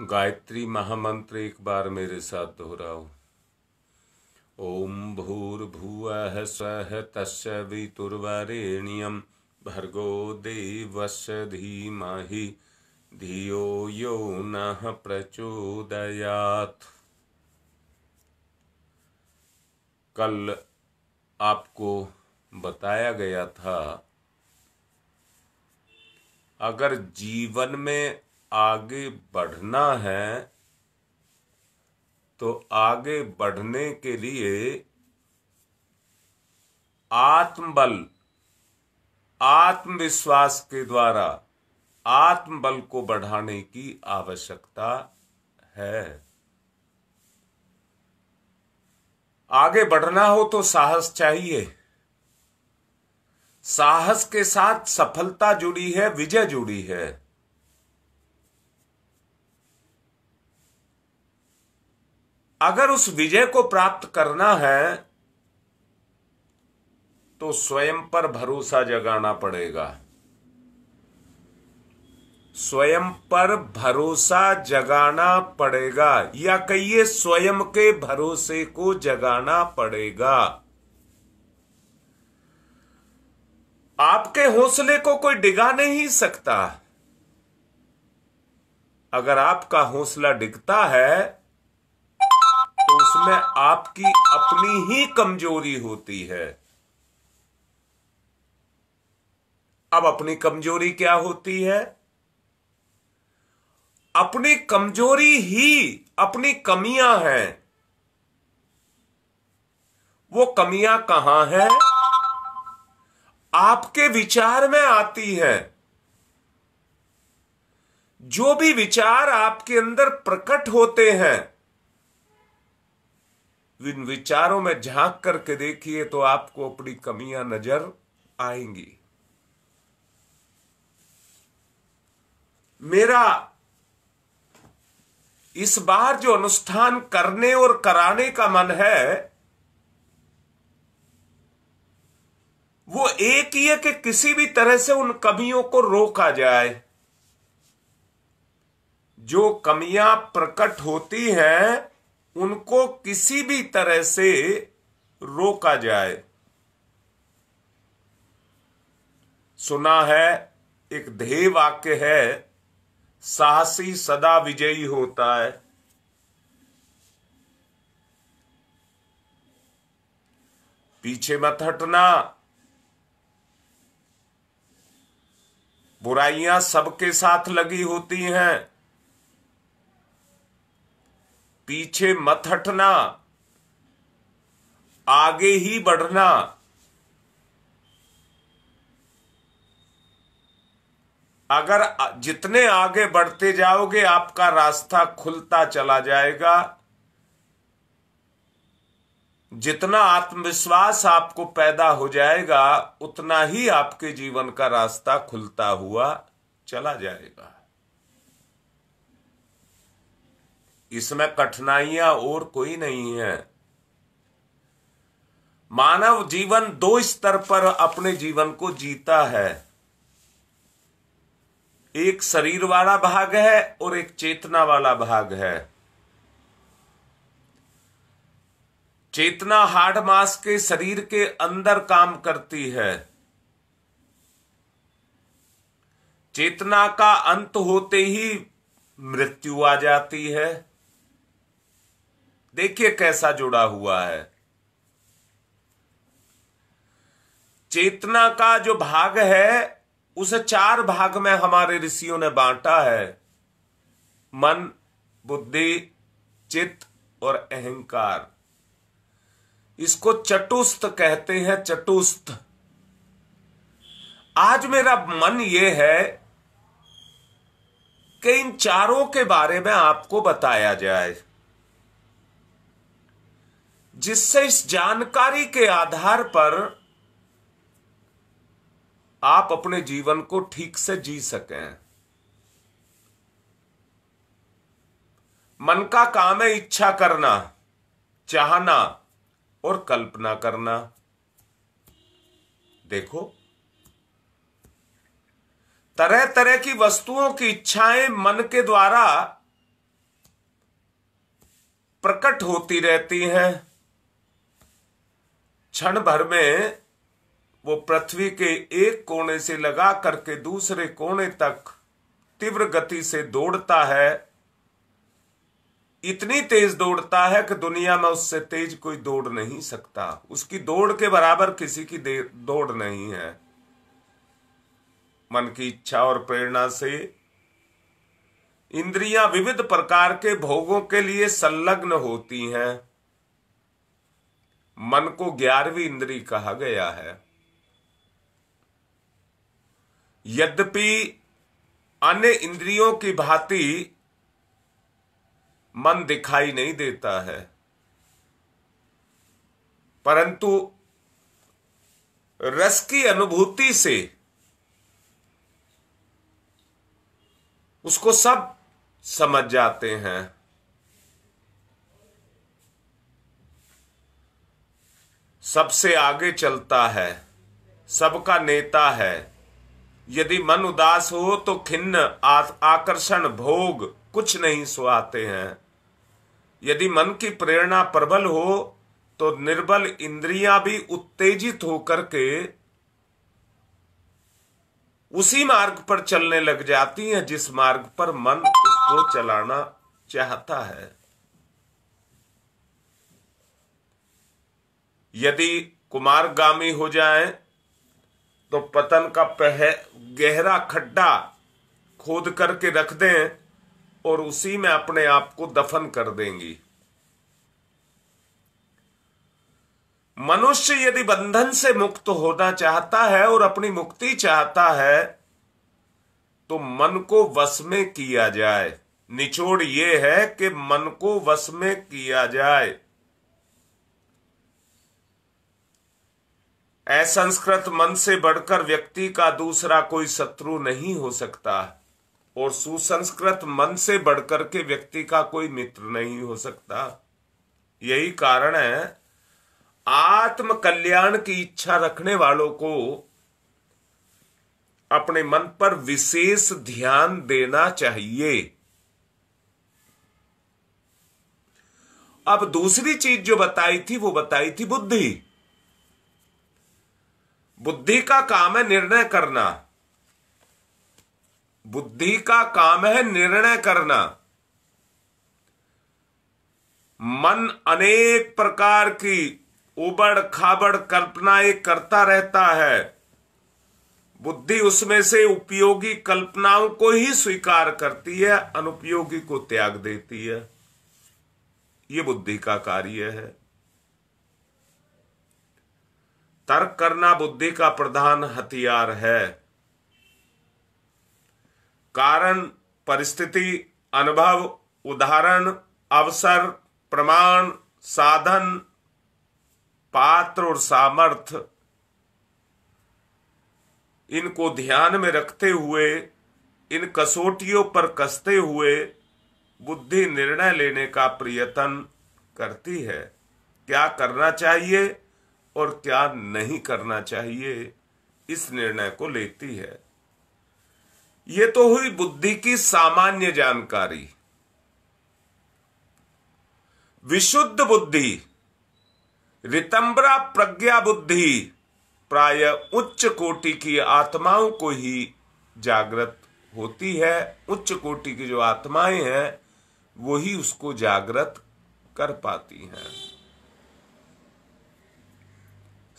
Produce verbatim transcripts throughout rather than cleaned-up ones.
गायत्री महामंत्र एक बार मेरे साथ दोहराओ। ओम भूर्भुवः स्वः तस्य वितुर्वरेण्यं भर्गो देवस्य धीमहि धियो यो नः प्रचोदयात्। कल आपको बताया गया था, अगर जीवन में आगे बढ़ना है तो आगे बढ़ने के लिए आत्मबल, आत्मविश्वास के द्वारा आत्मबल को बढ़ाने की आवश्यकता है। आगे बढ़ना हो तो साहस चाहिए, साहस के साथ सफलता जुड़ी है, विजय जुड़ी है। अगर उस विजय को प्राप्त करना है तो स्वयं पर भरोसा जगाना पड़ेगा, स्वयं पर भरोसा जगाना पड़ेगा, या कहिए स्वयं के भरोसे को जगाना पड़ेगा। आपके हौसले को कोई डिगा नहीं सकता। अगर आपका हौसला डिगता है तो उसमें आपकी अपनी ही कमजोरी होती है। अब अपनी कमजोरी क्या होती है? अपनी कमजोरी ही अपनी कमियां हैं। वो कमियां कहां हैं? आपके विचार में आती है। जो भी विचार आपके अंदर प्रकट होते हैं, इन विचारों में झांक करके देखिए तो आपको अपनी कमियां नजर आएंगी। मेरा इस बार जो अनुष्ठान करने और कराने का मन है वो एक ही है कि किसी भी तरह से उन कमियों को रोका जाए। जो कमियां प्रकट होती हैं उनको किसी भी तरह से रोका जाए। सुना है, एक ध्येय वाक्य है, साहसी सदा विजयी होता है। पीछे मत हटना, बुराइयां सबके साथ लगी होती हैं, पीछे मत हटना, आगे ही बढ़ना। अगर जितने आगे बढ़ते जाओगे आपका रास्ता खुलता चला जाएगा। जितना आत्मविश्वास आपको पैदा हो जाएगा उतना ही आपके जीवन का रास्ता खुलता हुआ चला जाएगा। इसमें कठिनाइयां और कोई नहीं है। मानव जीवन दो स्तर पर अपने जीवन को जीता है, एक शरीर वाला भाग है और एक चेतना वाला भाग है। चेतना हाड मास के शरीर के अंदर काम करती है। चेतना का अंत होते ही मृत्यु आ जाती है। देखिए कैसा जुड़ा हुआ है। चेतना का जो भाग है उसे चार भाग में हमारे ऋषियों ने बांटा है, मन, बुद्धि, चित्त और अहंकार। इसको चतुस्थ कहते हैं, चतुस्थ। आज मेरा मन ये है कि इन चारों के बारे में आपको बताया जाए, जिससे इस जानकारी के आधार पर आप अपने जीवन को ठीक से जी सकें। मन का काम है इच्छा करना, चाहना और कल्पना करना। देखो, तरह तरह की वस्तुओं की इच्छाएं मन के द्वारा प्रकट होती रहती हैं। क्षण भर में वो पृथ्वी के एक कोने से लगा करके दूसरे कोने तक तीव्र गति से दौड़ता है। इतनी तेज दौड़ता है कि दुनिया में उससे तेज कोई दौड़ नहीं सकता। उसकी दौड़ के बराबर किसी की दौड़ नहीं है। मन की इच्छा और प्रेरणा से इंद्रियां विविध प्रकार के भोगों के लिए संलग्न होती हैं। मन को ग्यारहवीं इंद्री कहा गया है। यद्यपि अन्य इंद्रियों की भांति मन दिखाई नहीं देता है, परंतु रस की अनुभूति से उसको सब समझ जाते हैं। सबसे आगे चलता है, सबका नेता है। यदि मन उदास हो तो खिन्न आकर्षण भोग कुछ नहीं सुहाते हैं। यदि मन की प्रेरणा प्रबल हो तो निर्बल इंद्रियां भी उत्तेजित होकर के उसी मार्ग पर चलने लग जाती हैं जिस मार्ग पर मन उसको चलाना चाहता है। यदि कुमारगामी हो जाएं तो पतन का पह गहरा खड्डा खोद करके रख दें और उसी में अपने आप को दफन कर देंगी। मनुष्य यदि बंधन से मुक्त होना चाहता है और अपनी मुक्ति चाहता है तो मन को वश में किया जाए। निचोड़ यह है कि मन को वश में किया जाए। असंस्कृत मन से बढ़कर व्यक्ति का दूसरा कोई शत्रु नहीं हो सकता और सुसंस्कृत मन से बढ़कर के व्यक्ति का कोई मित्र नहीं हो सकता। यही कारण है आत्म कल्याण की इच्छा रखने वालों को अपने मन पर विशेष ध्यान देना चाहिए। अब दूसरी चीज जो बताई थी वो बताई थी बुद्धि। बुद्धि का काम है निर्णय करना। बुद्धि का काम है निर्णय करना। मन अनेक प्रकार की उबड़ खाबड़ कल्पनाएं करता रहता है। बुद्धि उसमें से उपयोगी कल्पनाओं को ही स्वीकार करती है, अनुपयोगी को त्याग देती है। यह बुद्धि का कार्य है। तर्क करना बुद्धि का प्रधान हथियार है। कारण, परिस्थिति, अनुभव, उदाहरण, अवसर, प्रमाण, साधन, पात्र और सामर्थ्य, इनको ध्यान में रखते हुए, इन कसौटियों पर कसते हुए बुद्धि निर्णय लेने का प्रयत्न करती है। क्या करना चाहिए और क्या नहीं करना चाहिए, इस निर्णय को लेती है। ये तो हुई बुद्धि की सामान्य जानकारी। विशुद्ध बुद्धि, रितंबरा प्रज्ञा बुद्धि प्राय उच्च कोटि की आत्माओं को ही जागृत होती है। उच्च कोटि की जो आत्माएं हैं वो ही उसको जागृत कर पाती हैं।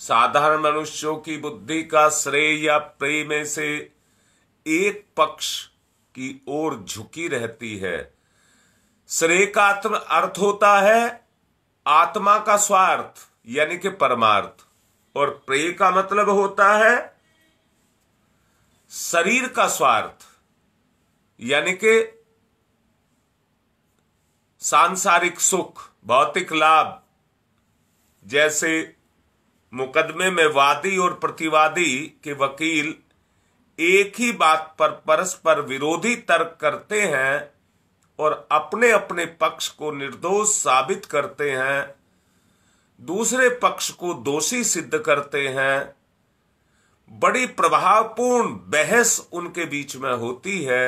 साधारण मनुष्यों की बुद्धि का श्रेय या प्रेय में से एक पक्ष की ओर झुकी रहती है। श्रेय का अर्थ होता है आत्मा का स्वार्थ यानी कि परमार्थ, और प्रेय का मतलब होता है शरीर का स्वार्थ यानी कि सांसारिक सुख, भौतिक लाभ। जैसे मुकदमे में वादी और प्रतिवादी के वकील एक ही बात पर परस्पर विरोधी तर्क करते हैं और अपने अपने पक्ष को निर्दोष साबित करते हैं, दूसरे पक्ष को दोषी सिद्ध करते हैं। बड़ी प्रभावपूर्ण बहस उनके बीच में होती है।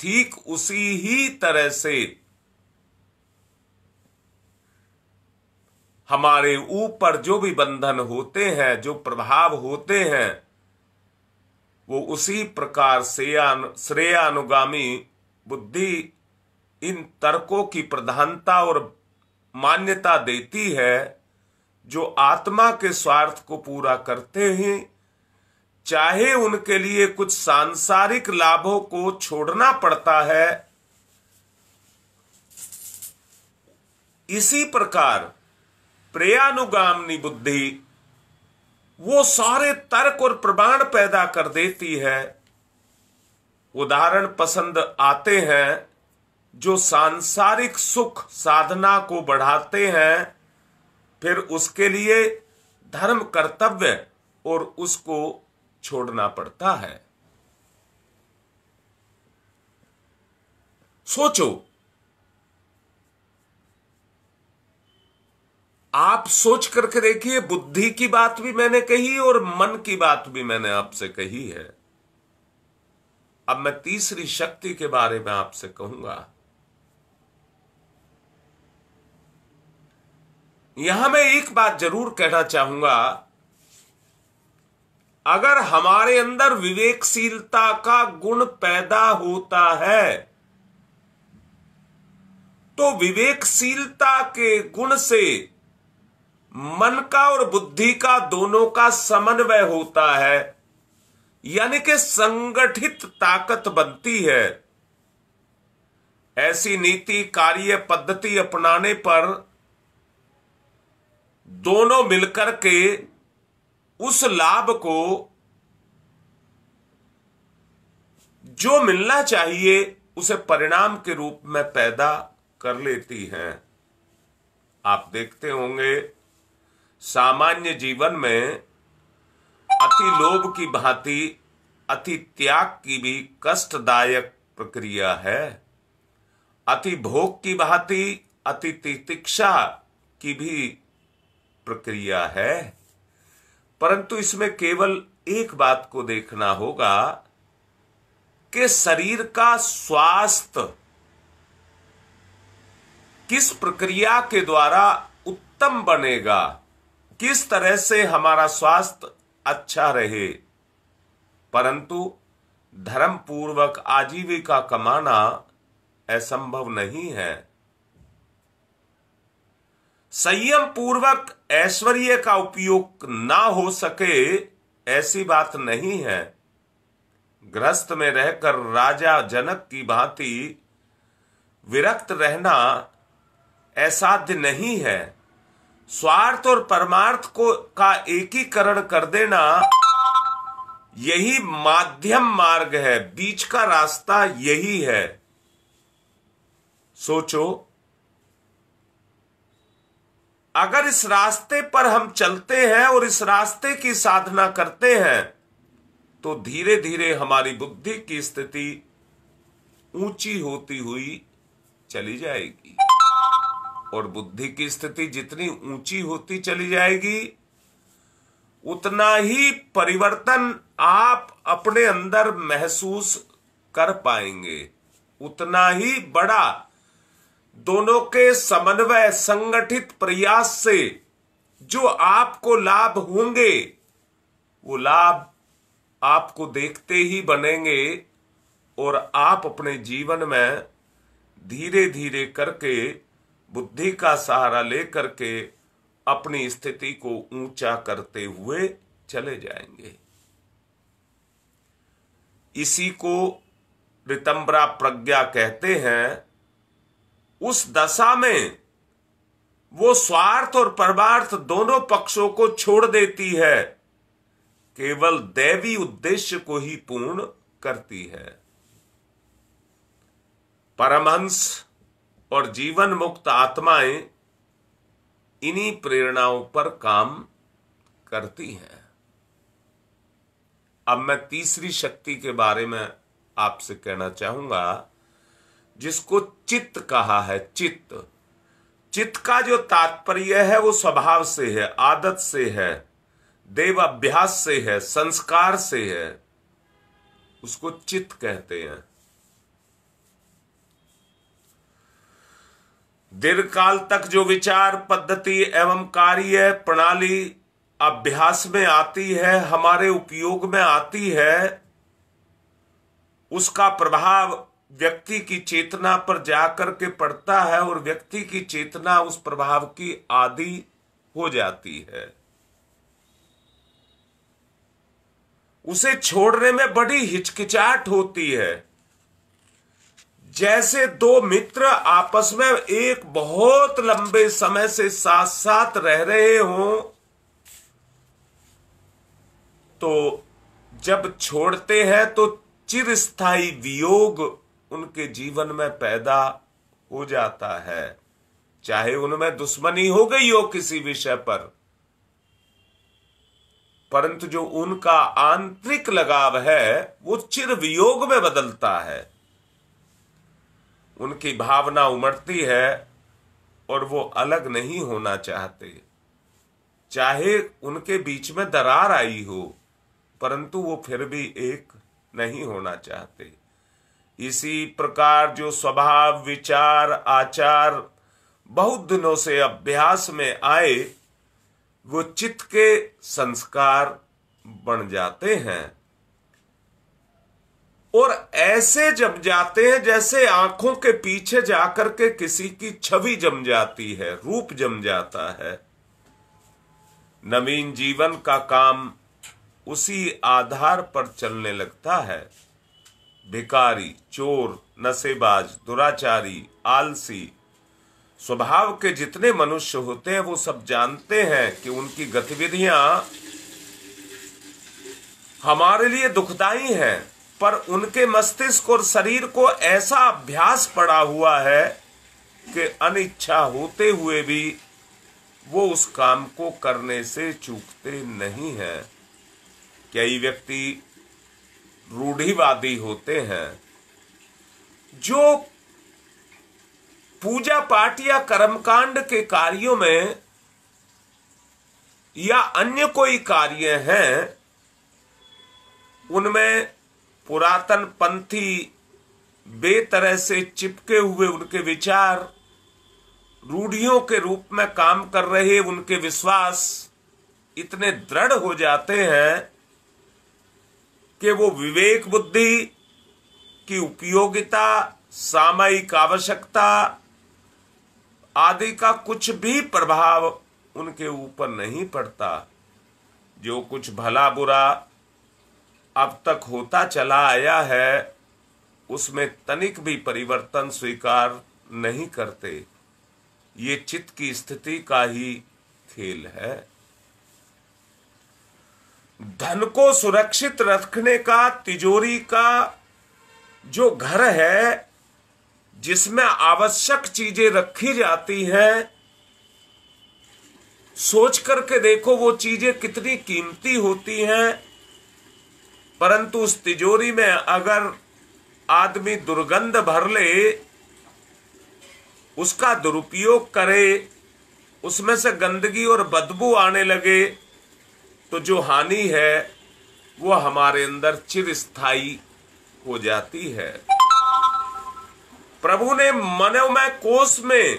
ठीक उसी ही तरह से हमारे ऊपर जो भी बंधन होते हैं, जो प्रभाव होते हैं, वो उसी प्रकार से श्रेयानुगामी बुद्धि इन तर्कों की प्रधानता और मान्यता देती है जो आत्मा के स्वार्थ को पूरा करते हैं, चाहे उनके लिए कुछ सांसारिक लाभों को छोड़ना पड़ता है। इसी प्रकार प्रेयानुगामी बुद्धि वो सारे तर्क और प्रमाण पैदा कर देती है। उदाहरण पसंद आते हैं जो सांसारिक सुख साधना को बढ़ाते हैं, फिर उसके लिए धर्म कर्तव्य और उसको छोड़ना पड़ता है। सोचो, आप सोच करके देखिए, बुद्धि की बात भी मैंने कही और मन की बात भी मैंने आपसे कही है। अब मैं तीसरी शक्ति के बारे में आपसे कहूंगा। यहां मैं एक बात जरूर कहना चाहूंगा, अगर हमारे अंदर विवेकशीलता का गुण पैदा होता है तो विवेकशीलता के गुण से मन का और बुद्धि का दोनों का समन्वय होता है, यानी कि संगठित ताकत बनती है। ऐसी नीति कार्य पद्धति अपनाने पर दोनों मिलकर के उस लाभ को जो मिलना चाहिए उसे परिणाम के रूप में पैदा कर लेती हैं। आप देखते होंगे सामान्य जीवन में अति लोभ की भांति अति त्याग की भी कष्टदायक प्रक्रिया है, अति भोग की भांति अति तितिक्षा की भी प्रक्रिया है। परंतु इसमें केवल एक बात को देखना होगा कि शरीर का स्वास्थ्य किस प्रक्रिया के द्वारा उत्तम बनेगा, किस तरह से हमारा स्वास्थ्य अच्छा रहे। परंतु धर्म पूर्वक आजीविका कमाना असंभव नहीं है। संयम पूर्वक ऐश्वर्य का उपयोग ना हो सके ऐसी बात नहीं है। ग्रस्त में रहकर राजा जनक की भांति विरक्त रहना असाध्य नहीं है। स्वार्थ और परमार्थ को का एकीकरण कर देना यही माध्यम मार्ग है, बीच का रास्ता यही है। सोचो, अगर इस रास्ते पर हम चलते हैं और इस रास्ते की साधना करते हैं तो धीरे धीरे हमारी बुद्धि की स्थिति ऊंची होती हुई चली जाएगी, और बुद्धि की स्थिति जितनी ऊंची होती चली जाएगी उतना ही परिवर्तन आप अपने अंदर महसूस कर पाएंगे, उतना ही बड़ा दोनों के समन्वय संगठित प्रयास से जो आपको लाभ होंगे वो लाभ आपको देखते ही बनेंगे, और आप अपने जीवन में धीरे धीरे करके बुद्धि का सहारा लेकर के अपनी स्थिति को ऊंचा करते हुए चले जाएंगे। इसी को रितंबरा प्रज्ञा कहते हैं। उस दशा में वो स्वार्थ और परमार्थ दोनों पक्षों को छोड़ देती है, केवल दैवी उद्देश्य को ही पूर्ण करती है। परमहंस और जीवन मुक्त आत्माएं इन्हीं प्रेरणाओं पर काम करती हैं। अब मैं तीसरी शक्ति के बारे में आपसे कहना चाहूंगा जिसको चित्त कहा है। चित्त चित्त का जो तात्पर्य है वो स्वभाव से है, आदत से है, देव अभ्यास से है, संस्कार से है, उसको चित्त कहते हैं। दीर्घ काल तक जो विचार पद्धति एवं कार्य प्रणाली अभ्यास में आती है, हमारे उपयोग में आती है, उसका प्रभाव व्यक्ति की चेतना पर जाकर के पड़ता है और व्यक्ति की चेतना उस प्रभाव की आदी हो जाती है। उसे छोड़ने में बड़ी हिचकिचाहट होती है। जैसे दो मित्र आपस में एक बहुत लंबे समय से साथ साथ रह रहे हों, तो जब छोड़ते हैं तो चिरस्थायी वियोग उनके जीवन में पैदा हो जाता है, चाहे उनमें दुश्मनी हो गई हो किसी विषय पर, परंतु जो उनका आंतरिक लगाव है वो चिर वियोग में बदलता है। उनकी भावना उमड़ती है और वो अलग नहीं होना चाहते, चाहे उनके बीच में दरार आई हो, परंतु वो फिर भी एक नहीं होना चाहते। इसी प्रकार जो स्वभाव, विचार, आचार बहुत दिनों से अभ्यास में आए, वो चित्त के संस्कार बन जाते हैं। और ऐसे जम जाते हैं जैसे आंखों के पीछे जाकर के किसी की छवि जम जाती है, रूप जम जाता है। नवीन जीवन का काम उसी आधार पर चलने लगता है। भिखारी, चोर, नशेबाज, दुराचारी, आलसी स्वभाव के जितने मनुष्य होते हैं वो सब जानते हैं कि उनकी गतिविधियां हमारे लिए दुखदाई हैं, पर उनके मस्तिष्क और शरीर को ऐसा अभ्यास पड़ा हुआ है कि अनिच्छा होते हुए भी वो उस काम को करने से चूकते नहीं हैं। कई व्यक्ति रूढ़िवादी होते हैं, जो पूजा पाठ या कर्मकांड के कार्यों में या अन्य कोई कार्य हैं, उनमें पुरातन पंथी बेतरह से चिपके हुए उनके विचार, रूढ़ियों के रूप में काम कर रहे उनके विश्वास इतने दृढ़ हो जाते हैं कि वो विवेक बुद्धि की उपयोगिता, सामयिक आवश्यकता आदि का कुछ भी प्रभाव उनके ऊपर नहीं पड़ता। जो कुछ भला बुरा अब तक होता चला आया है, उसमें तनिक भी परिवर्तन स्वीकार नहीं करते। ये चित्त की स्थिति का ही खेल है। धन को सुरक्षित रखने का तिजोरी का जो घर है, जिसमें आवश्यक चीजें रखी जाती हैं, सोच करके देखो वो चीजें कितनी कीमती होती हैं, परंतु उस तिजोरी में अगर आदमी दुर्गंध भर ले, उसका दुरुपयोग करे, उसमें से गंदगी और बदबू आने लगे, तो जो हानि है वो हमारे अंदर चिरस्थायी हो जाती है। प्रभु ने मनोमय कोष में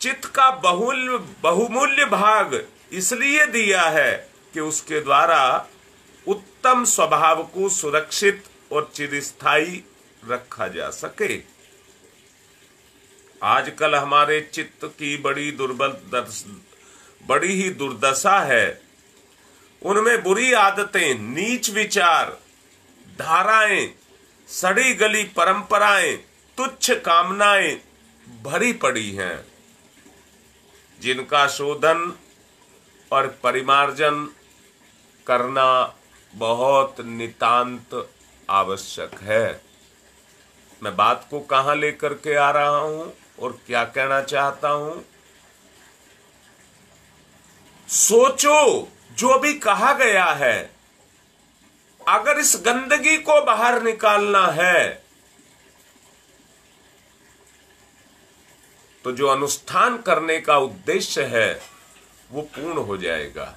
चित्त का बहुल बहुमूल्य भाग इसलिए दिया है कि उसके द्वारा उत्तम स्वभाव को सुरक्षित और चिरस्थायी रखा जा सके। आजकल हमारे चित्त की बड़ी दुर्बल बड़ी ही दुर्दशा है। उनमें बुरी आदतें, नीच विचार धाराएं, सड़ी गली परंपराएं, तुच्छ कामनाएं भरी पड़ी हैं, जिनका शोधन और परिमार्जन करना बहुत नितांत आवश्यक है। मैं बात को कहां लेकर के आ रहा हूं और क्या कहना चाहता हूं, सोचो। जो भी कहा गया है, अगर इस गंदगी को बाहर निकालना है तो जो अनुष्ठान करने का उद्देश्य है वो पूर्ण हो जाएगा।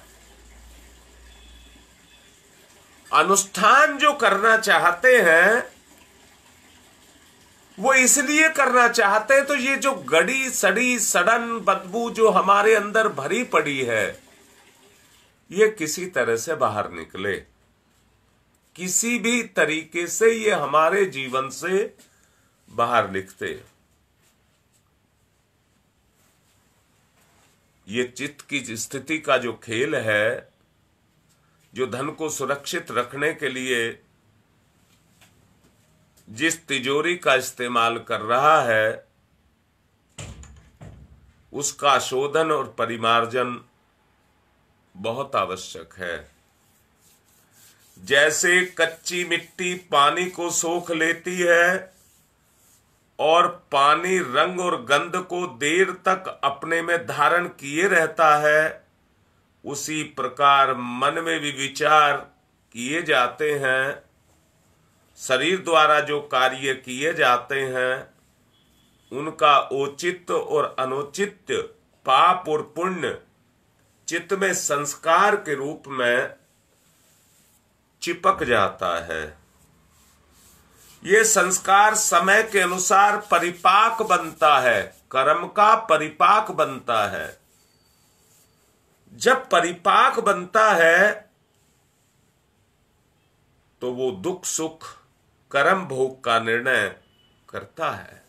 अनुष्ठान जो करना चाहते हैं वो इसलिए करना चाहते हैं। तो ये जो गड़ी सड़ी सड़न बदबू जो हमारे अंदर भरी पड़ी है, ये किसी तरह से बाहर निकले, किसी भी तरीके से ये हमारे जीवन से बाहर निकले। ये चित्त की स्थिति का जो खेल है, जो धन को सुरक्षित रखने के लिए जिस तिजोरी का इस्तेमाल कर रहा है, उसका शोधन और परिमार्जन बहुत आवश्यक है। जैसे कच्ची मिट्टी पानी को सोख लेती है और पानी रंग और गंध को देर तक अपने में धारण किए रहता है, उसी प्रकार मन में भी विचार किए जाते हैं, शरीर द्वारा जो कार्य किए जाते हैं उनका औचित्य और अनौचित्य, पाप और पुण्य चित्त में संस्कार के रूप में चिपक जाता है। ये संस्कार समय के अनुसार परिपाक बनता है, कर्म का परिपाक बनता है। जब परिपाक बनता है तो वो दुख सुख कर्म भोग का निर्णय करता है।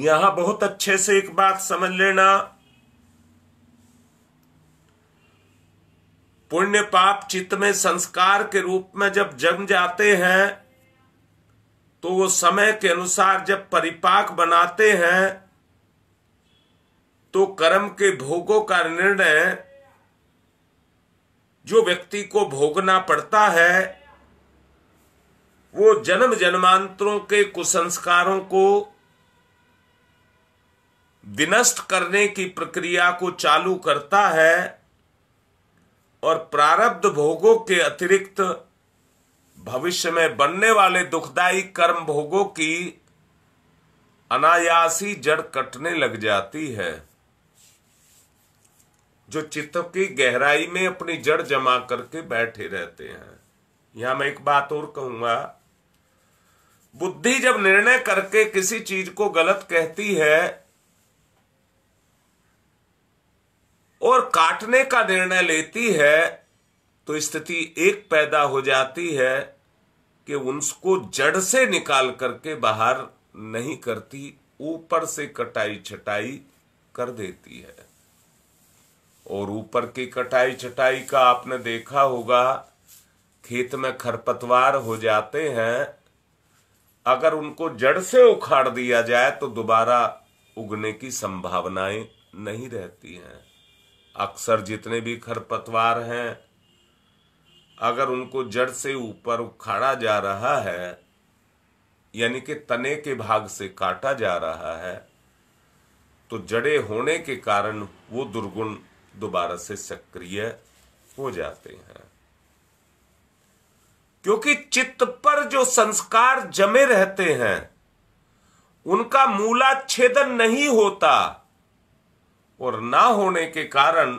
यहां बहुत अच्छे से एक बात समझ लेना, पुण्य पाप चित्त में संस्कार के रूप में जब जम जाते हैं तो वो समय के अनुसार जब परिपाक बनाते हैं तो कर्म के भोगों का निर्णय जो व्यक्ति को भोगना पड़ता है, वो जन्म जन्मांतरों के कुसंस्कारों को विनष्ट करने की प्रक्रिया को चालू करता है और प्रारब्ध भोगों के अतिरिक्त भविष्य में बनने वाले दुखदायी कर्म भोगों की अनायासी जड़ कटने लग जाती है। जो चित्त की गहराई में अपनी जड़ जमा करके बैठे रहते हैं। यहां मैं एक बात और कहूंगा, बुद्धि जब निर्णय करके किसी चीज को गलत कहती है और काटने का निर्णय लेती है, तो स्थिति एक पैदा हो जाती है कि उसको जड़ से निकाल करके बाहर नहीं करती, ऊपर से कटाई छटाई कर देती है। और ऊपर की कटाई छटाई का आपने देखा होगा, खेत में खरपतवार हो जाते हैं, अगर उनको जड़ से उखाड़ दिया जाए तो दोबारा उगने की संभावनाएं नहीं रहती हैं। अक्सर जितने भी खरपतवार हैं, अगर उनको जड़ से ऊपर उखाड़ा जा रहा है, यानी कि तने के भाग से काटा जा रहा है, तो जड़े होने के कारण वो दुर्गुण दोबारा से सक्रिय हो जाते हैं। क्योंकि चित्त पर जो संस्कार जमे रहते हैं उनका मूलाच्छेदन नहीं होता, और ना होने के कारण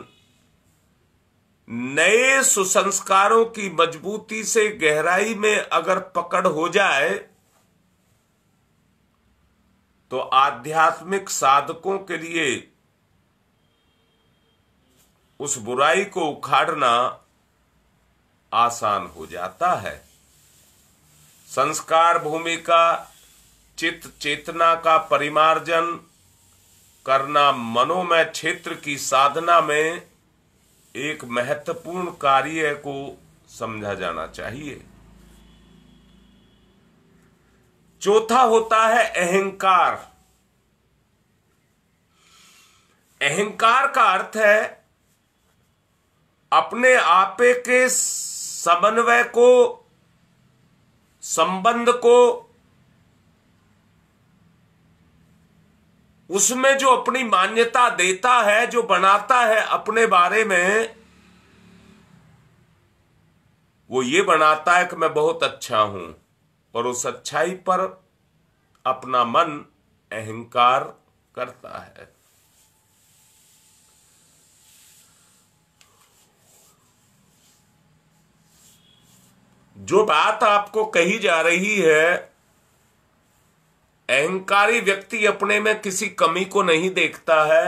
नए सुसंस्कारों की मजबूती से गहराई में अगर पकड़ हो जाए तो आध्यात्मिक साधकों के लिए उस बुराई को उखाड़ना आसान हो जाता है। संस्कार भूमि का चित्त चेतना का परिमार्जन करना मनोमय क्षेत्र की साधना में एक महत्वपूर्ण कार्य को समझा जाना चाहिए। चौथा होता है अहंकार। अहंकार का अर्थ है अपने आपे के समन्वय को, संबंध को, उसमें जो अपनी मान्यता देता है, जो बनाता है अपने बारे में, वो ये बनाता है कि मैं बहुत अच्छा हूं, और उस अच्छाई पर अपना मन अहंकार करता है। जो बात आपको कही जा रही है, अहंकारी व्यक्ति अपने में किसी कमी को नहीं देखता है,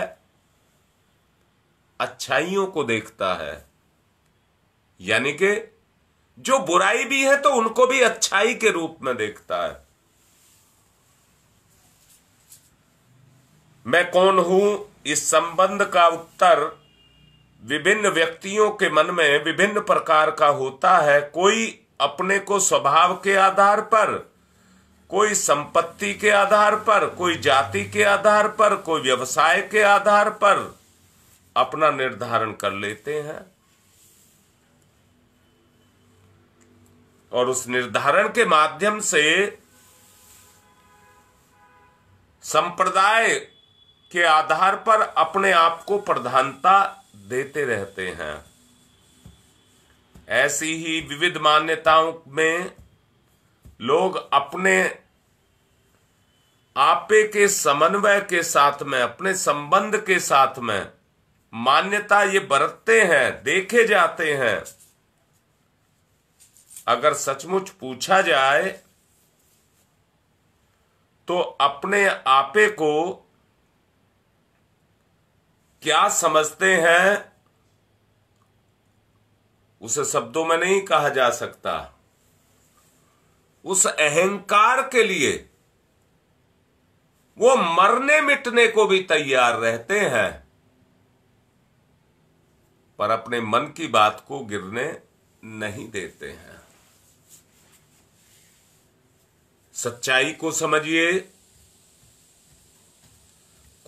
अच्छाइयों को देखता है। यानी कि जो बुराई भी है तो उनको भी अच्छाई के रूप में देखता है। मैं कौन हूं इस संबंध का उत्तर विभिन्न व्यक्तियों के मन में विभिन्न प्रकार का होता है। कोई अपने को स्वभाव के आधार पर, कोई संपत्ति के आधार पर, कोई जाति के आधार पर, कोई व्यवसाय के आधार पर अपना निर्धारण कर लेते हैं, और उस निर्धारण के माध्यम से संप्रदाय के आधार पर अपने आप को प्रधानता देते रहते हैं। ऐसी ही विविध मान्यताओं में लोग अपने आपे के समन्वय के साथ में, अपने संबंध के साथ में मान्यता ये बरतते हैं, देखे जाते हैं। अगर सचमुच पूछा जाए तो अपने आपे को क्या समझते हैं उसे शब्दों में नहीं कहा जा सकता। उस अहंकार के लिए वो मरने मिटने को भी तैयार रहते हैं, पर अपने मन की बात को गिरने नहीं देते हैं। सच्चाई को समझिए।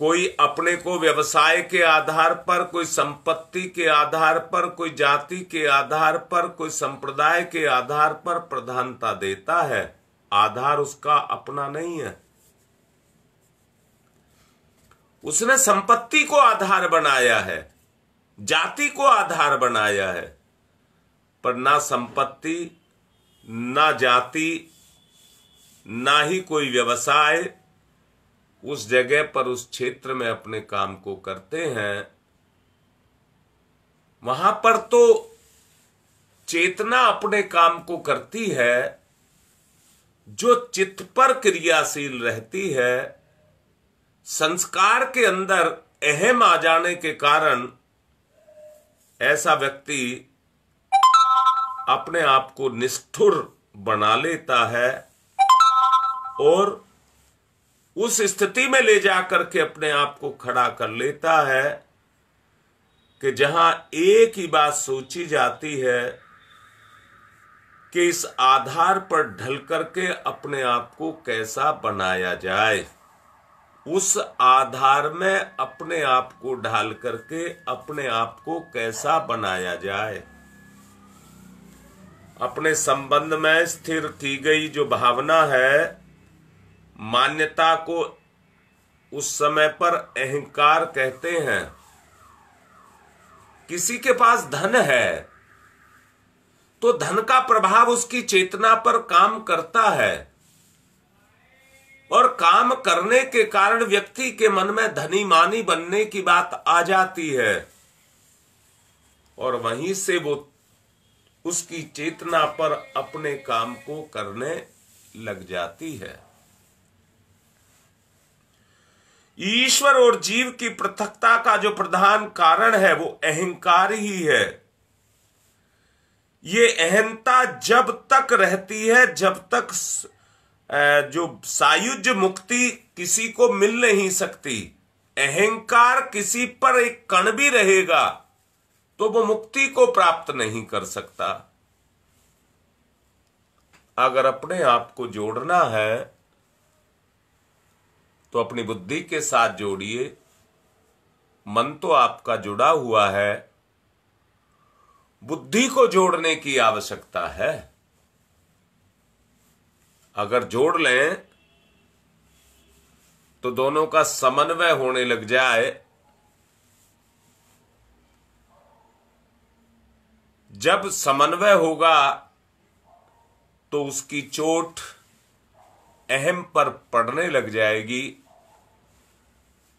कोई अपने को व्यवसाय के आधार पर, कोई संपत्ति के आधार पर, कोई जाति के आधार पर, कोई संप्रदाय के आधार पर प्रधानता देता है। आधार उसका अपना नहीं है। उसने संपत्ति को आधार बनाया है, जाति को आधार बनाया है, पर ना संपत्ति, ना जाति, ना ही कोई व्यवसाय उस जगह पर, उस क्षेत्र में अपने काम को करते हैं। वहां पर तो चेतना अपने काम को करती है, जो चित्त पर क्रियाशील रहती है। संस्कार के अंदर अहम आ जाने के कारण ऐसा व्यक्ति अपने आप को निष्ठुर बना लेता है और उस स्थिति में ले जा करके अपने आप को खड़ा कर लेता है कि जहां एक ही बात सोची जाती है कि इस आधार पर ढल करके अपने आप को कैसा बनाया जाए। उस आधार में अपने आप को ढाल करके अपने आप को कैसा बनाया जाए। अपने संबंध में स्थिर की गई जो भावना है, मान्यता को उस समय पर अहंकार कहते हैं। किसी के पास धन है तो धन का प्रभाव उसकी चेतना पर काम करता है, और काम करने के कारण व्यक्ति के मन में धनी मानी बनने की बात आ जाती है, और वहीं से वो उसकी चेतना पर अपने काम को करने लग जाती है। ईश्वर और जीव की पृथकता का जो प्रधान कारण है वो अहंकार ही है। ये अहंता जब तक रहती है, जब तक जो सायुज्य मुक्ति किसी को मिल नहीं सकती। अहंकार किसी पर एक कण भी रहेगा तो वो मुक्ति को प्राप्त नहीं कर सकता। अगर अपने आप को जोड़ना है तो अपनी बुद्धि के साथ जोड़िए। मन तो आपका जुड़ा हुआ है, बुद्धि को जोड़ने की आवश्यकता है। अगर जोड़ लें तो दोनों का समन्वय होने लग जाए। जब समन्वय होगा तो उसकी चोट अहम पर पड़ने लग जाएगी।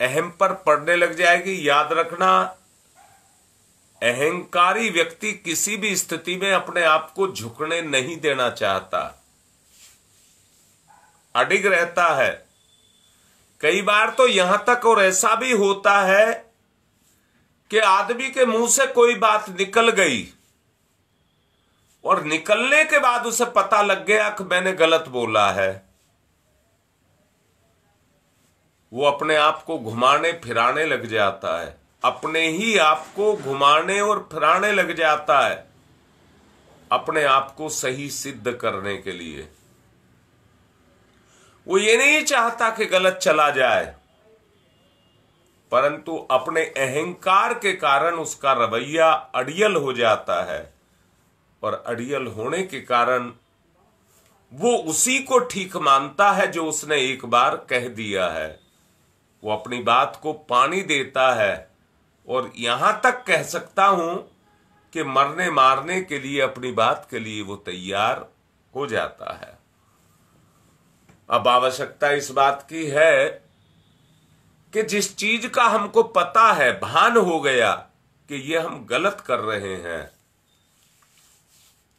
अहम पर पड़ने लग जाएगी याद रखना अहंकारी व्यक्ति किसी भी स्थिति में अपने आप को झुकने नहीं देना चाहता, अडिग रहता है। कई बार तो यहां तक और ऐसा भी होता है कि आदमी के मुंह से कोई बात निकल गई और निकलने के बाद उसे पता लग गया कि मैंने गलत बोला है। वो अपने आप को घुमाने फिराने लग जाता है, अपने ही आप को घुमाने और फिराने लग जाता है अपने आप को सही सिद्ध करने के लिए। वो ये नहीं चाहता कि गलत चला जाए, परंतु अपने अहंकार के कारण उसका रवैया अड़ियल हो जाता है और अड़ियल होने के कारण वो उसी को ठीक मानता है जो उसने एक बार कह दिया है। वो अपनी बात को पानी देता है और यहां तक कह सकता हूं कि मरने मारने के लिए अपनी बात के लिए वो तैयार हो जाता है। अब आवश्यकता इस बात की है कि जिस चीज का हमको पता है, भान हो गया कि ये हम गलत कर रहे हैं,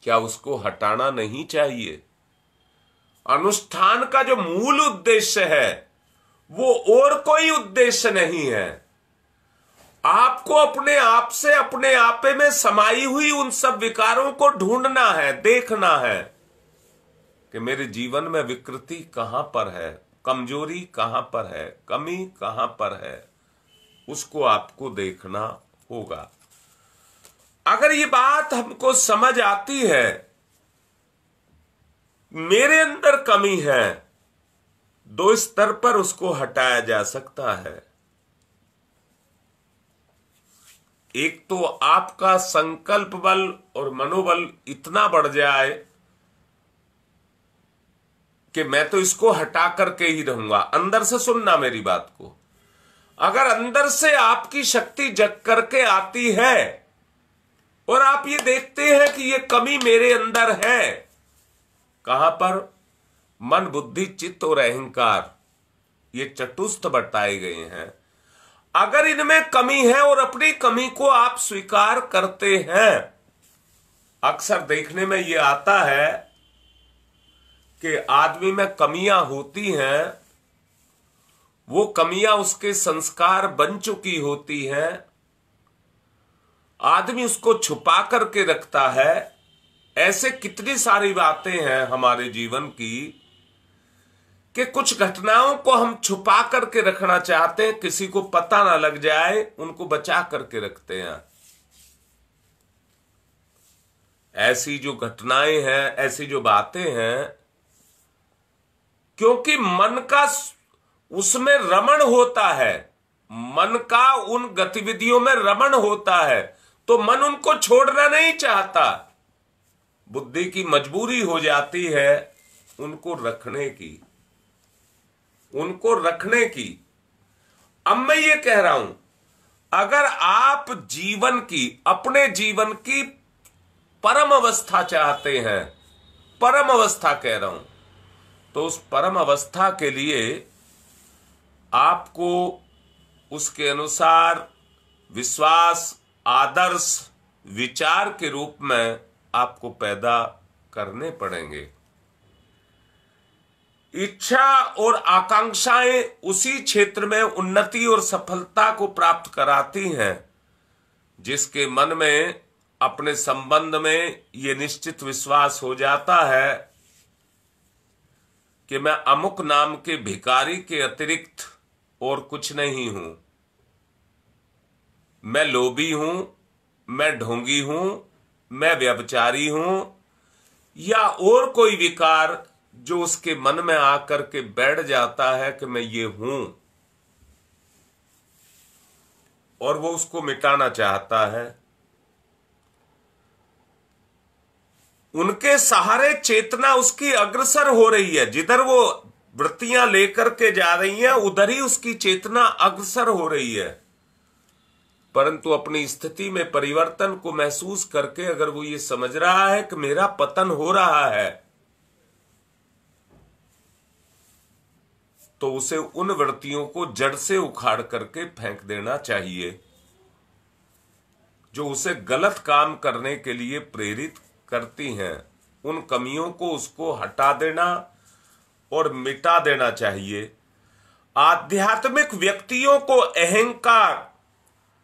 क्या उसको हटाना नहीं चाहिए? अनुष्ठान का जो मूल उद्देश्य है वो और कोई उद्देश्य नहीं है। आपको अपने आप से अपने आपे में समाई हुई उन सब विकारों को ढूंढना है, देखना है कि मेरे जीवन में विकृति कहां पर है, कमजोरी कहां पर है, कमी कहां पर है, उसको आपको देखना होगा। अगर ये बात हमको समझ आती है मेरे अंदर कमी है, दो स्तर पर उसको हटाया जा सकता है। एक तो आपका संकल्प बल और मनोबल इतना बढ़ जाए कि मैं तो इसको हटा करके ही रहूंगा। अंदर से सुनना मेरी बात को। अगर अंदर से आपकी शक्ति जग करके आती है और आप ये देखते हैं कि ये कमी मेरे अंदर है, कहां पर? मन, बुद्धि, चित्त और अहंकार, ये चतुष्ट बताए गए हैं। अगर इनमें कमी है और अपनी कमी को आप स्वीकार करते हैं, अक्सर देखने में ये आता है कि आदमी में कमियां होती हैं, वो कमियां उसके संस्कार बन चुकी होती हैं, आदमी उसको छुपा करके रखता है। ऐसे कितनी सारी बातें हैं हमारे जीवन की कि कुछ घटनाओं को हम छुपा करके रखना चाहते हैं, किसी को पता ना लग जाए, उनको बचा करके रखते हैं। ऐसी जो घटनाएं हैं, ऐसी जो बातें हैं, क्योंकि मन का उसमें रमण होता है, मन का उन गतिविधियों में रमण होता है, तो मन उनको छोड़ना नहीं चाहता। बुद्धि की मजबूरी हो जाती है उनको रखने की, उनको रखने की। अब मैं ये कह रहा हूं, अगर आप जीवन की, अपने जीवन की परम अवस्था चाहते हैं, परम अवस्था कह रहा हूं, तो उस परम अवस्था के लिए आपको उसके अनुसार विश्वास, आदर्श, विचार के रूप में आपको पैदा करने पड़ेंगे। इच्छा और आकांक्षाएं उसी क्षेत्र में उन्नति और सफलता को प्राप्त कराती हैं जिसके मन में अपने संबंध में ये निश्चित विश्वास हो जाता है कि मैं अमुक नाम के भिखारी के अतिरिक्त और कुछ नहीं हूं, मैं लोभी हूं, मैं ढोंगी हूं, मैं व्यभिचारी हूं, या और कोई विकार जो उसके मन में आकर के बैठ जाता है कि मैं ये हूं, और वो उसको मिटाना चाहता है। उनके सहारे चेतना उसकी अग्रसर हो रही है, जिधर वो वृत्तियां लेकर के जा रही हैं उधर ही उसकी चेतना अग्रसर हो रही है, परंतु अपनी स्थिति में परिवर्तन को महसूस करके अगर वो ये समझ रहा है कि मेरा पतन हो रहा है, तो उसे उन वृत्तियों को जड़ से उखाड़ करके फेंक देना चाहिए। जो उसे गलत काम करने के लिए प्रेरित करती हैं, उन कमियों को उसको हटा देना और मिटा देना चाहिए। आध्यात्मिक व्यक्तियों को अहंकार,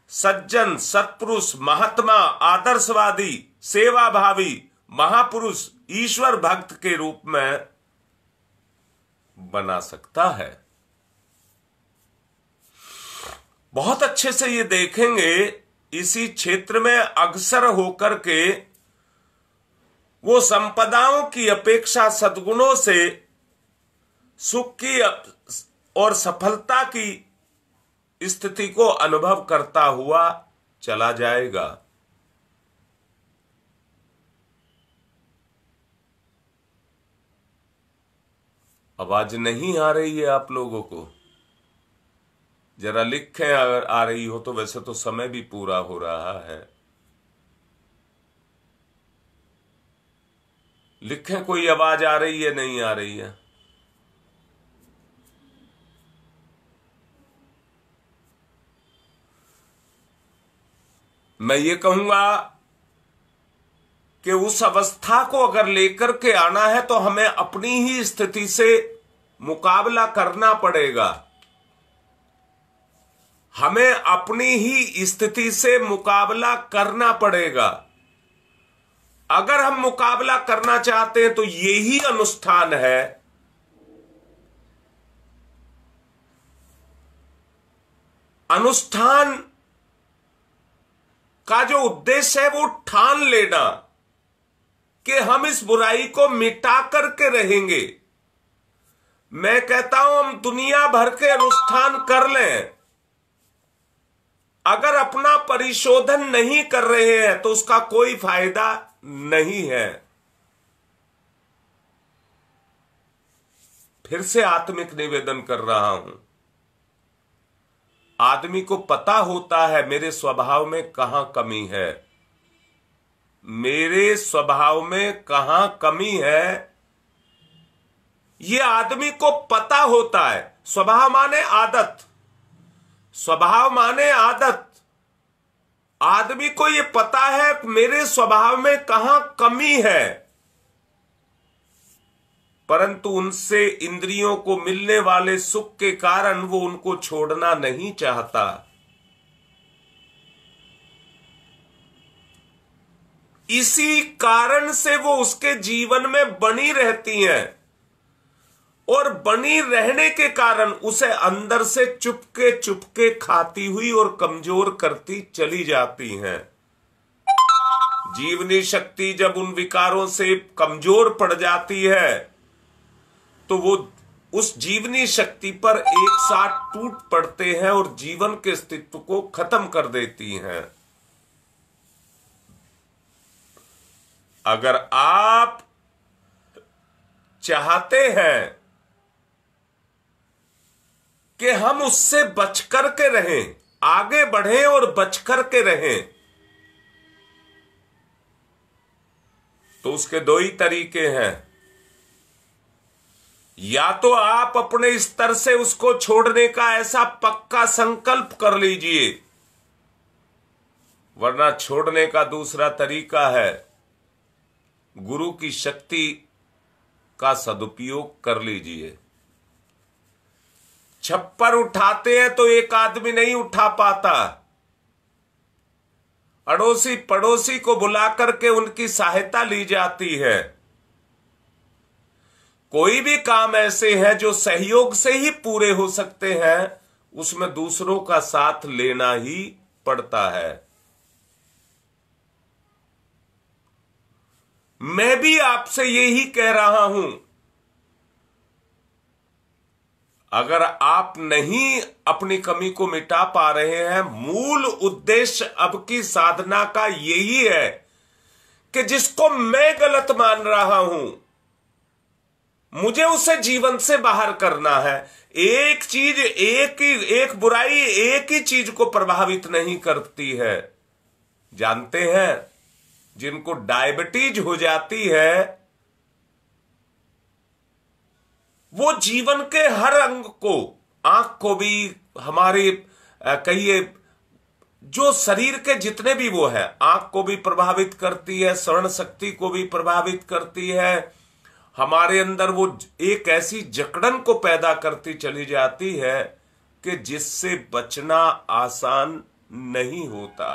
सज्जन, सत्पुरुष, महात्मा, आदर्शवादी, सेवाभावी, महापुरुष, ईश्वर भक्त के रूप में बना सकता है। बहुत अच्छे से ये देखेंगे, इसी क्षेत्र में अग्रसर होकर के वो संपदाओं की अपेक्षा सद्गुणों से सुख की और सफलता की स्थिति को अनुभव करता हुआ चला जाएगा। आवाज नहीं आ रही है आप लोगों को? जरा लिखें अगर आ रही हो तो, वैसे तो समय भी पूरा हो रहा है। लिखें कोई आवाज आ रही है, नहीं आ रही है? मैं ये कहूंगा कि उस अवस्था को अगर लेकर के आना है तो हमें अपनी ही स्थिति से मुकाबला करना पड़ेगा। हमें अपनी ही स्थिति से मुकाबला करना पड़ेगा। अगर हम मुकाबला करना चाहते हैं तो यही अनुष्ठान है। अनुष्ठान का जो उद्देश्य है वो ठान लेना कि हम इस बुराई को मिटा करके रहेंगे। मैं कहता हूं हम दुनिया भर के अनुष्ठान कर लें, अगर अपना परिशोधन नहीं कर रहे हैं तो उसका कोई फायदा नहीं है। फिर से आत्मिक निवेदन कर रहा हूं, आदमी को पता होता है मेरे स्वभाव में कहां कमी है, मेरे स्वभाव में कहां कमी है, यह आदमी को पता होता है। स्वभाव माने आदत, स्वभाव माने आदत। आदमी को यह पता है मेरे स्वभाव में कहां कमी है, परंतु उनसे इंद्रियों को मिलने वाले सुख के कारण वो उनको छोड़ना नहीं चाहता। इसी कारण से वो उसके जीवन में बनी रहती हैं और बनी रहने के कारण उसे अंदर से चुपके चुपके खाती हुई और कमजोर करती चली जाती हैं। जीवनी शक्ति जब उन विकारों से कमजोर पड़ जाती है तो वो उस जीवनी शक्ति पर एक साथ टूट पड़ते हैं और जीवन के अस्तित्व को खत्म कर देती हैं। अगर आप चाहते हैं कि हम उससे बचकर के रहें, आगे बढ़ें और बचकर के रहें, तो उसके दो ही तरीके हैं। या तो आप अपने स्तर से उसको छोड़ने का ऐसा पक्का संकल्प कर लीजिए, वरना छोड़ने का दूसरा तरीका है, गुरु की शक्ति का सदुपयोग कर लीजिए। छप्पर उठाते हैं तो एक आदमी नहीं उठा पाता, अड़ोसी पड़ोसी को बुला करके उनकी सहायता ली जाती है। कोई भी काम ऐसे है जो सहयोग से ही पूरे हो सकते हैं, उसमें दूसरों का साथ लेना ही पड़ता है। मैं भी आपसे यही कह रहा हूं, अगर आप नहीं अपनी कमी को मिटा पा रहे हैं, मूल उद्देश्य अब की साधना का यही है कि जिसको मैं गलत मान रहा हूं, मुझे उसे जीवन से बाहर करना है। एक चीज, एक ही एक बुराई एक ही चीज को प्रभावित नहीं करती है। जानते हैं जिनको डायबिटीज हो जाती है, वो जीवन के हर अंग को, आंख को भी, हमारे कहिए जो शरीर के जितने भी वो है, आंख को भी प्रभावित करती है, श्रवण शक्ति को भी प्रभावित करती है, हमारे अंदर वो एक ऐसी जकड़न को पैदा करती चली जाती है कि जिससे बचना आसान नहीं होता।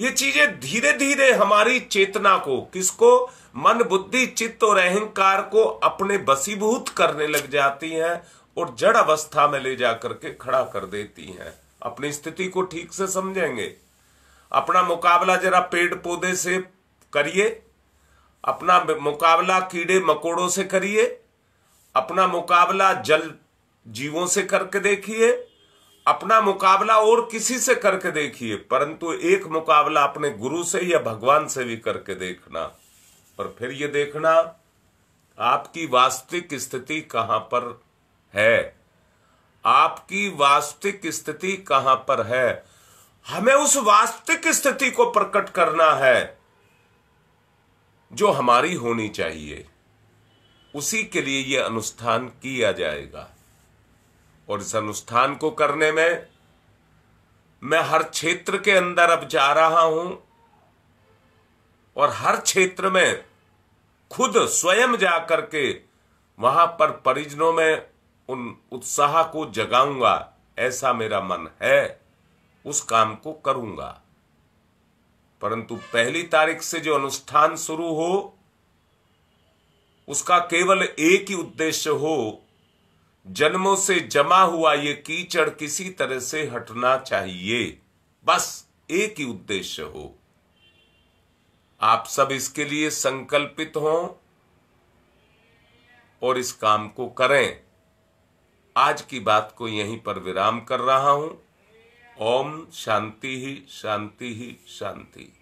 ये चीजें धीरे धीरे हमारी चेतना को, किसको, मन, बुद्धि, चित्त और अहंकार को अपने बसीभूत करने लग जाती हैं और जड़ अवस्था में ले जाकर के खड़ा कर देती हैं। अपनी स्थिति को ठीक से समझेंगे, अपना मुकाबला जरा पेड़ पौधे से करिए, अपना मुकाबला कीड़े मकोड़ों से करिए, अपना मुकाबला जल जीवों से करके देखिए, अपना मुकाबला और किसी से करके देखिए, परंतु एक मुकाबला अपने गुरु से या भगवान से भी करके देखना, और फिर ये देखना आपकी वास्तविक स्थिति कहां पर है, आपकी वास्तविक स्थिति कहां पर है। हमें उस वास्तविक स्थिति को प्रकट करना है जो हमारी होनी चाहिए, उसी के लिए यह अनुष्ठान किया जाएगा। और इस अनुष्ठान को करने में मैं हर क्षेत्र के अंदर अब जा रहा हूं और हर क्षेत्र में खुद स्वयं जा करके वहां पर परिजनों में उन उत्साह को जगाऊंगा, ऐसा मेरा मन है, उस काम को करूंगा। परंतु पहली तारीख से जो अनुष्ठान शुरू हो उसका केवल एक ही उद्देश्य हो, जन्मों से जमा हुआ ये कीचड़ किसी तरह से हटना चाहिए, बस एक ही उद्देश्य हो। आप सब इसके लिए संकल्पित हों और इस काम को करें। आज की बात को यहीं पर विराम कर रहा हूं। ओम शांति ही शांति ही शांति।